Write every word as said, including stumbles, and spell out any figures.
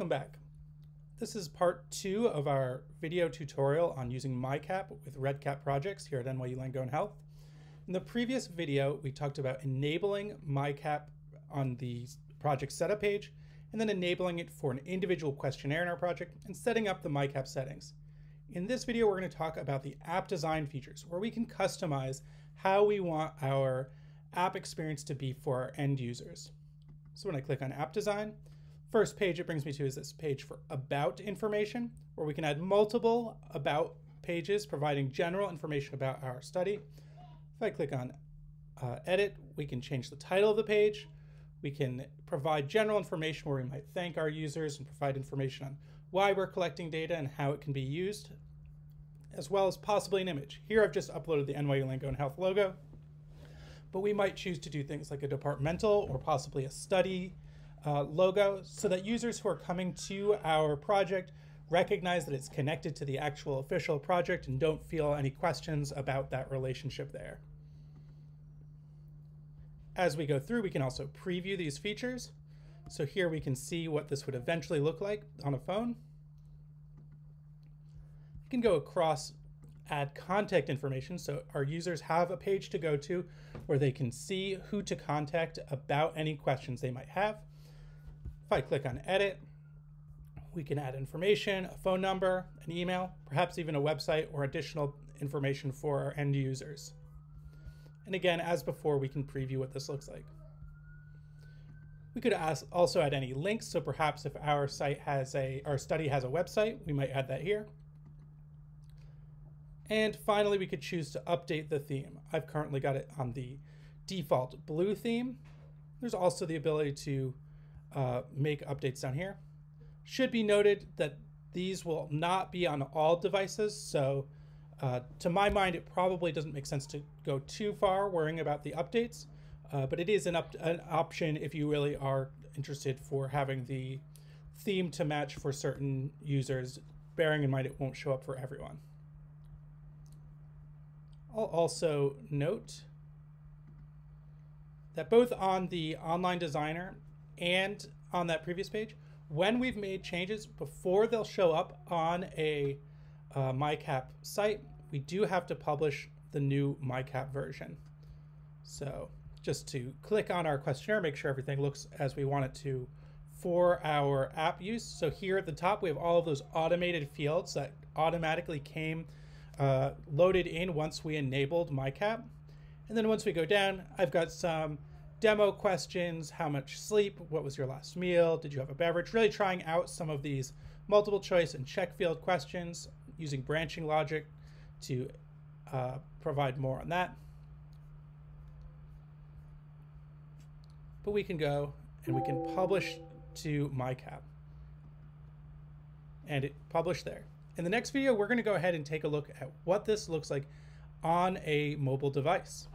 Welcome back. This is part two of our video tutorial on using MyCap with REDCap projects here at N Y U Langone Health. In the previous video, we talked about enabling MyCap on the project setup page, and then enabling it for an individual questionnaire in our project and setting up the MyCap settings. In this video, we're going to talk about the app design features, where we can customize how we want our app experience to be for our end users. So when I click on app design, first page it brings me to is this page for about information, where we can add multiple about pages providing general information about our study. If I click on uh, edit, we can change the title of the page. We can provide general information where we might thank our users and provide information on why we're collecting data and how it can be used, as well as possibly an image. Here I've just uploaded the N Y U Langone Health logo, but we might choose to do things like a departmental or possibly a study Uh, logo, so that users who are coming to our project recognize that it's connected to the actual official project and don't feel any questions about that relationship there. As we go through, we can also preview these features. So here we can see what this would eventually look like on a phone. You can go across, add contact information, so our users have a page to go to where they can see who to contact about any questions they might have. If I click on edit, we can add information, a phone number, an email, perhaps even a website or additional information for our end users. And again, as before, we can preview what this looks like. We could ask, also add any links. So perhaps if our site has a, our study has a website, we might add that here. And finally, we could choose to update the theme. I've currently got it on the default blue theme. There's also the ability to Uh, make updates down here. Should be noted that these will not be on all devices, so uh, to my mind it probably doesn't make sense to go too far worrying about the updates, uh, but it is an, up an option if you really are interested for having the theme to match for certain users, bearing in mind it won't show up for everyone. I'll also note that both on the online designer and on that previous page, when we've made changes before they'll show up on a uh, MyCap site, we do have to publish the new MyCap version. So just to click on our questionnaire, make sure everything looks as we want it to for our app use. So here at the top, we have all of those automated fields that automatically came uh, loaded in once we enabled MyCap. And then once we go down, I've got some demo questions, how much sleep, what was your last meal, did you have a beverage, really trying out some of these multiple choice and check field questions using branching logic to uh, provide more on that. But we can go and we can publish to MyCap. And it published there. In the next video, we're going to go ahead and take a look at what this looks like on a mobile device.